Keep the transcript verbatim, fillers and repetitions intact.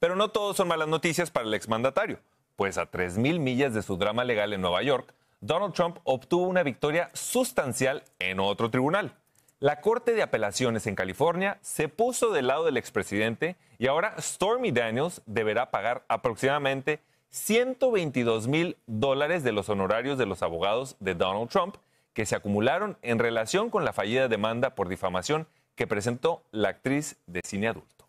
Pero no todo son malas noticias para el exmandatario, pues a tres mil millas de su drama legal en Nueva York, Donald Trump obtuvo una victoria sustancial en otro tribunal. La Corte de Apelaciones en California se puso del lado del expresidente y ahora Stormy Daniels deberá pagar aproximadamente ciento veintidós mil dólares de los honorarios de los abogados de Donald Trump que se acumularon en relación con la fallida demanda por difamación que presentó la actriz de cine adulto.